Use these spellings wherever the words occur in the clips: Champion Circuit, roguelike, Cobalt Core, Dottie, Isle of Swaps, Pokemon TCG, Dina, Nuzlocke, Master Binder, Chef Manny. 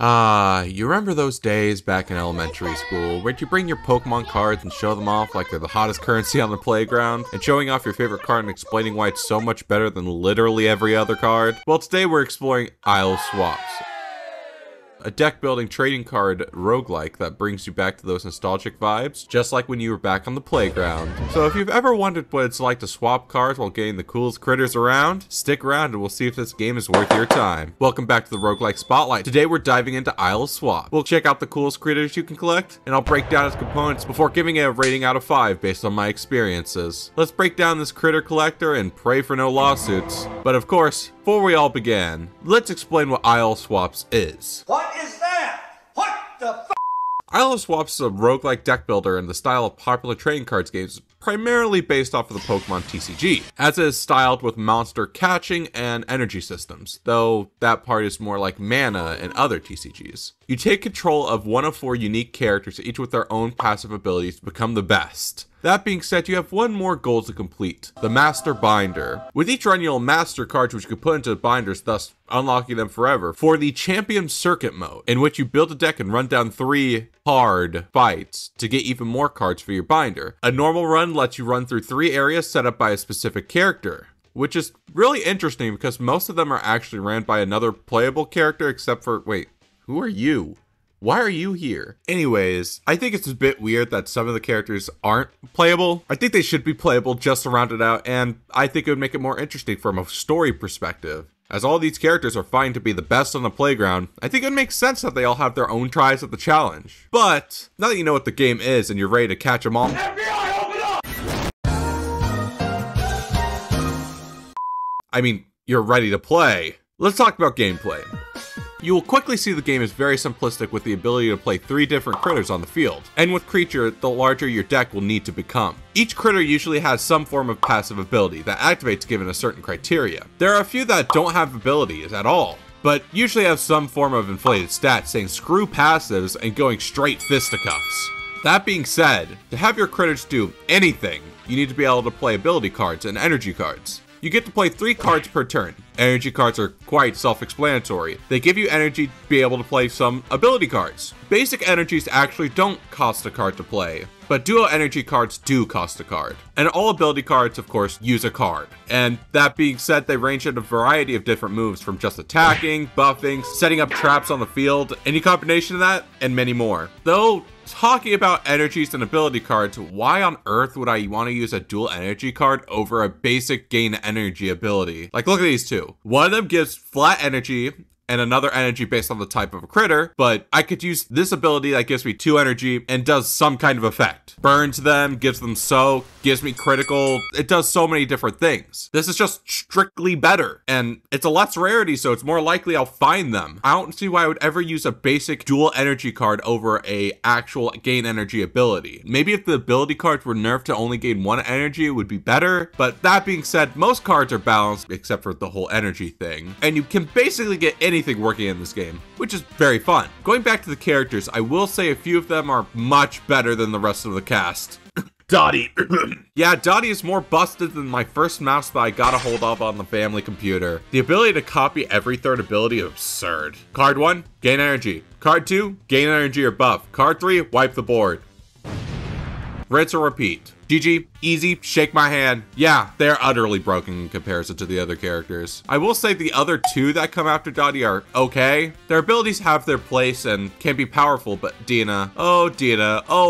You remember those days back in elementary school where'd you bring your Pokemon cards and show them off like they're the hottest currency on the playground, and showing off your favorite card and explaining why it's so much better than literally every other card? Well, today we're exploring Isle of Swaps, a deck-building trading card roguelike that brings you back to those nostalgic vibes, just like when you were back on the playground. So if you've ever wondered what it's like to swap cards while getting the coolest critters around, stick around and we'll see if this game is worth your time. Welcome back to the Roguelike Spotlight. Today we're diving into Isle of Swaps. We'll check out the coolest critters you can collect, and I'll break down its components before giving it a rating out of 5 based on my experiences. Let's break down this critter collector and pray for no lawsuits. But of course, before we all begin, let's explain what Isle of Swaps is. What is that? What the f***? Isle of Swaps is a roguelike deck builder in the style of popular trading cards games, primarily based off of the Pokemon TCG, as it is styled with monster catching and energy systems, though that part is more like mana and other TCGs. You take control of one of 4 unique characters, each with their own passive abilities to become the best. That being said, you have one more goal to complete, the Master Binder. With each run, you'll master cards which you can put into binders, thus unlocking them forever, for the Champion Circuit mode, in which you build a deck and run down 3 hard fights to get even more cards for your binder. A normal run lets you run through 3 areas set up by a specific character, which is really interesting because most of them are actually ran by another playable character, except for, wait, who are you? Why are you here? Anyways, I think it's a bit weird that some of the characters aren't playable. I think they should be playable just to round it out, and I think it would make it more interesting from a story perspective. As all these characters are fine to be the best on the playground, I think it makes sense that they all have their own tries at the challenge. But now that you know what the game is and you're ready to catch them all, FBI, open up! I mean, you're ready to play. Let's talk about gameplay. You will quickly see the game is very simplistic, with the ability to play 3 different critters on the field, and with creature, the larger your deck will need to become. Each critter usually has some form of passive ability that activates given a certain criteria. There are a few that don't have abilities at all, but usually have some form of inflated stats saying screw passives and going straight fisticuffs. That being said, to have your critters do anything, you need to be able to play ability cards and energy cards. You get to play 3 cards per turn. Energy cards are quite self-explanatory. They give you energy to be able to play some ability cards. Basic energies actually don't cost a card to play, but dual energy cards do cost a card. And all ability cards, of course, use a card. And that being said, they range in a variety of different moves, from just attacking, buffing, setting up traps on the field, any combination of that, and many more. Though, talking about energies and ability cards, why on earth would I want to use a dual energy card over a basic gain energy ability? Like, look at these 2. One of them gives flat energy and another energy based on the type of a critter, but I could use this ability that gives me 2 energy and does some kind of effect. Burns them, gives them soak, gives me critical. It does so many different things. This is just strictly better, and it's a less rarity, so it's more likely I'll find them. I don't see why I would ever use a basic dual energy card over a actual gain energy ability. Maybe if the ability cards were nerfed to only gain 1 energy, it would be better, but that being said, most cards are balanced except for the whole energy thing, and you can basically get anything working in this game, which is very fun. Going back to the characters, I will say a few of them are much better than the rest of the cast. Dottie. Yeah, Dottie is more busted than my first mouse that I got a hold of on the family computer. The ability to copy every 3rd ability is absurd. Card 1, gain energy. Card 2, gain energy or buff. Card 3, wipe the board. Rinse or repeat. GG, easy, shake my hand. Yeah, they're utterly broken in comparison to the other characters. I will say the other 2 that come after Dottie are okay. Their abilities have their place and can be powerful, but Dina, oh,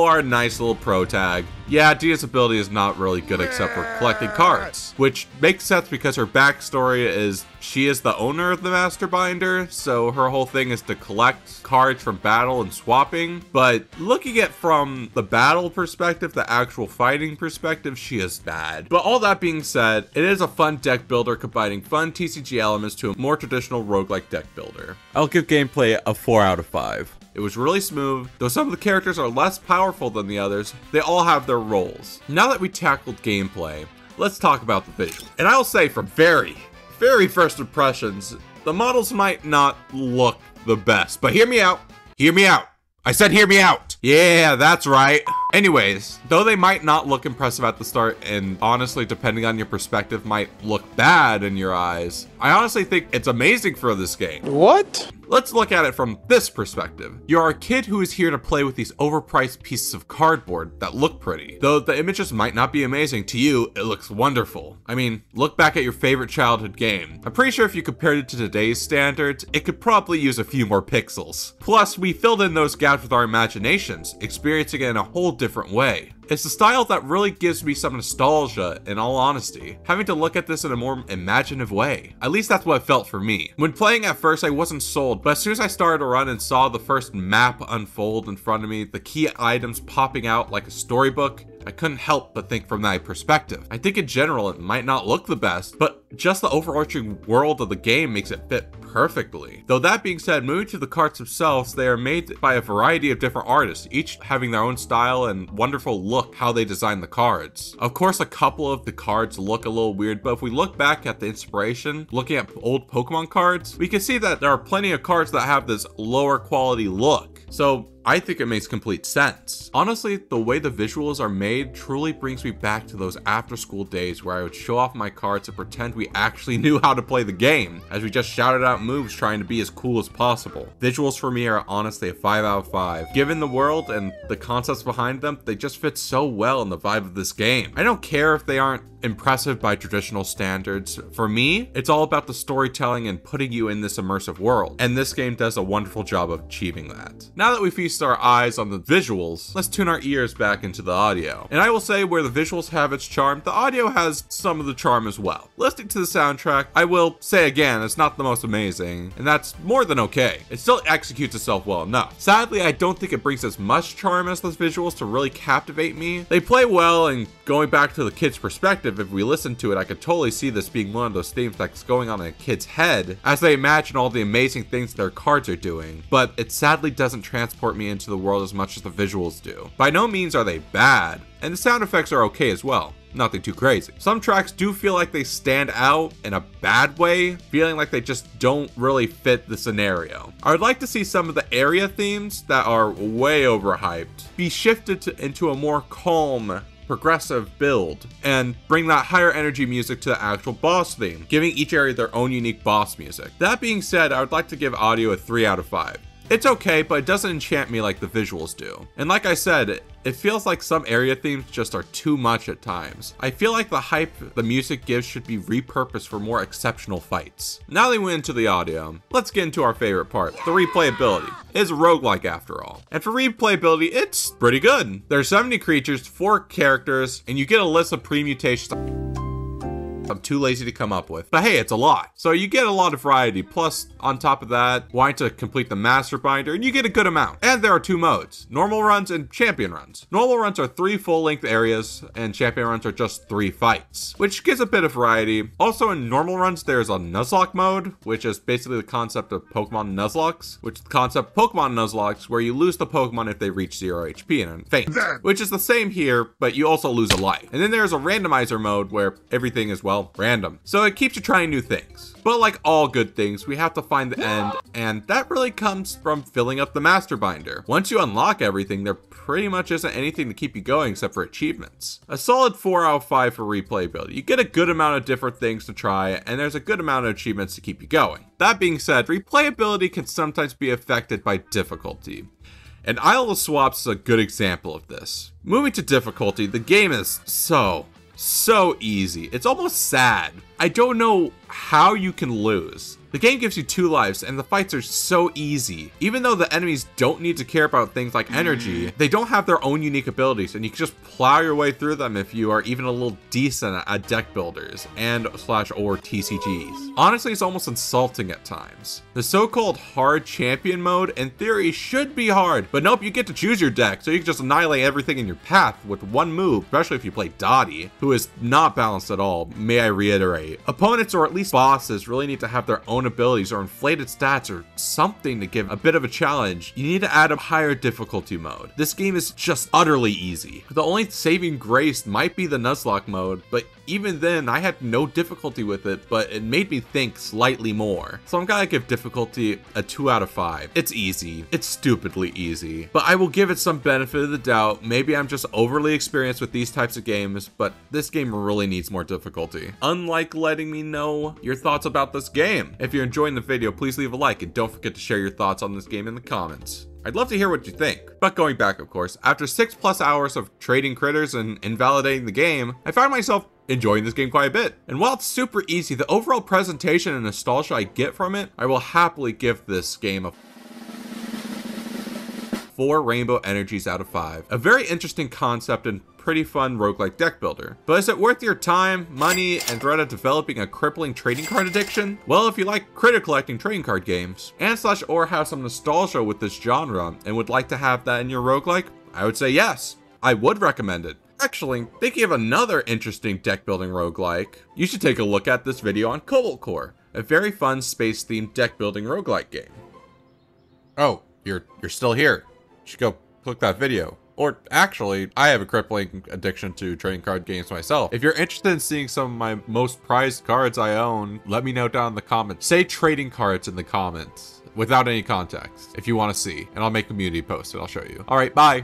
our nice little pro tag. Yeah, Dina's ability is not really good except for collecting cards, which makes sense because her backstory is she is the owner of the Master Binder, so her whole thing is to collect cards from battle and swapping. But looking at from the battle perspective, the actual fighting perspective, she is bad. But all that being said, it is a fun deck builder combining fun TCG elements to a more traditional roguelike deck builder. I'll give gameplay a 4 out of 5. It was really smooth, though some of the characters are less powerful than the others. They all have their roles. Now that we tackled gameplay, let's talk about the visuals. And I'll say from very first impressions, the models might not look the best, but hear me out. Hear me out. I said hear me out. Yeah, that's right. Anyways, though they might not look impressive at the start, and honestly, depending on your perspective, might look bad in your eyes, I honestly think it's amazing for this game. What? Let's look at it from this perspective. You are a kid who is here to play with these overpriced pieces of cardboard that look pretty. Though the images might not be amazing, to you, it looks wonderful. I mean, look back at your favorite childhood game. I'm pretty sure if you compared it to today's standards, it could probably use a few more pixels. Plus, we filled in those gaps with our imaginations, experiencing it in a whole different way. It's the style that really gives me some nostalgia, in all honesty, having to look at this in a more imaginative way. At least that's what it felt for me. When playing at first, I wasn't sold, but as soon as I started to run and saw the first map unfold in front of me, the key items popping out like a storybook, I couldn't help but think from that perspective. I think in general it might not look the best, but just the overarching world of the game makes it fit perfectly. Though that being said, moving to the cards themselves, they are made by a variety of different artists, each having their own style and wonderful look how they design the cards. Of course, a couple of the cards look a little weird, but if we look back at the inspiration, looking at old Pokemon cards, we can see that there are plenty of cards that have this lower quality look. So I think it makes complete sense. Honestly, the way the visuals are made truly brings me back to those after school days where I would show off my cards and pretend we actually knew how to play the game, as we just shouted out moves trying to be as cool as possible. Visuals for me are honestly a 5 out of 5. Given the world and the concepts behind them, they just fit so well in the vibe of this game. I don't care if they aren't impressive by traditional standards. For me, it's all about the storytelling and putting you in this immersive world, and this game does a wonderful job of achieving that. Now that we've feasted our eyes on the visuals, let's tune our ears back into the audio. And I will say, where the visuals have its charm, the audio has some of the charm as well. Listening to the soundtrack, I will say again, it's not the most amazing, and that's more than okay. It still executes itself well enough. Sadly, I don't think it brings as much charm as the visuals to really captivate me. They play well, and going back to the kid's perspective, if we listen to it, I could totally see this being one of those themes that's going on in a kid's head as they imagine all the amazing things their cards are doing, but it sadly doesn't transport me into the world as much as the visuals do. By no means are they bad, and the sound effects are okay as well. Nothing too crazy. Some tracks do feel like they stand out in a bad way, feeling like they just don't really fit the scenario. I would like to see some of the area themes that are way overhyped be shifted into a more calm, progressive build, and bring that higher energy music to the actual boss theme, giving each area their own unique boss music. That being said, I would like to give audio a 3 out of 5. It's okay, but it doesn't enchant me like the visuals do. And like I said, it feels like some area themes just are too much at times. I feel like the hype the music gives should be repurposed for more exceptional fights. Now that we went into the audio, let's get into our favorite part, the replayability. It's roguelike after all. And for replayability, it's pretty good. There are 70 creatures, 4 characters, and you get a list of permutations I'm too lazy to come up with, but hey, it's a lot. So you get a lot of variety, plus on top of that, wanting to complete the Master Binder, and you get a good amount. And there are 2 modes, normal runs and champion runs. Normal runs are 3 full-length areas, and champion runs are just 3 fights, which gives a bit of variety. Also in normal runs, there's a Nuzlocke mode, which is basically the concept of Pokemon Nuzlocks, which is the concept of Pokemon Nuzlocks, where you lose the Pokemon if they reach 0 HP and faint, which is the same here, but you also lose a life. And then there's a randomizer mode where everything is, well, random. So it keeps you trying new things. But like all good things, we have to find the end, and that really comes from filling up the Master Binder. Once you unlock everything, there pretty much isn't anything to keep you going except for achievements. A solid 4 out of 5 for replayability. You get a good amount of different things to try, and there's a good amount of achievements to keep you going. That being said, replayability can sometimes be affected by difficulty. And Isle of Swaps is a good example of this. Moving to difficulty, the game is so easy. It's almost sad. I don't know how you can lose. The game gives you 2 lives, and the fights are so easy. Even though the enemies don't need to care about things like energy, they don't have their own unique abilities, and you can just plow your way through them if you are even a little decent at deck builders and/or TCGs. Honestly, it's almost insulting at times. The so-called hard champion mode, in theory, should be hard, but nope, you get to choose your deck, so you can just annihilate everything in your path with one move, especially if you play Dottie, who is not balanced at all, may I reiterate. Opponents, or at least bosses, really need to have their own abilities or inflated stats or something to give a bit of a challenge. You need to add a higher difficulty mode. This game is just utterly easy. The only saving grace might be the Nuzlocke mode, but Even then, I had no difficulty with it, but it made me think slightly more. So I'm gonna give difficulty a 2 out of 5. It's easy. It's stupidly easy. But I will give it some benefit of the doubt. Maybe I'm just overly experienced with these types of games, but this game really needs more difficulty. Unlike letting me know your thoughts about this game. If you're enjoying the video, please leave a like and don't forget to share your thoughts on this game in the comments. I'd love to hear what you think. But going back, of course, after 6+ hours of trading critters and invalidating the game, I found myself enjoying this game quite a bit. And while it's super easy, the overall presentation and nostalgia I get from it, I will happily give this game a 4 rainbow energies out of 5. A very interesting concept and pretty fun roguelike deck builder. But is it worth your time, money, and threat of developing a crippling trading card addiction? Well, if you like critter collecting trading card games, and/or have some nostalgia with this genre, and would like to have that in your roguelike, I would say yes. I would recommend it. Actually, thinking of another interesting deck building roguelike, you should take a look at this video on Cobalt Core, a very fun space-themed deck building roguelike game. Oh, you're still here. You should go click that video. Or actually, I have a crippling addiction to trading card games myself. If you're interested in seeing some of my most prized cards I own, let me know down in the comments. Say trading cards in the comments without any context if you want to see, and I'll make a community post and I'll show you. All right, bye.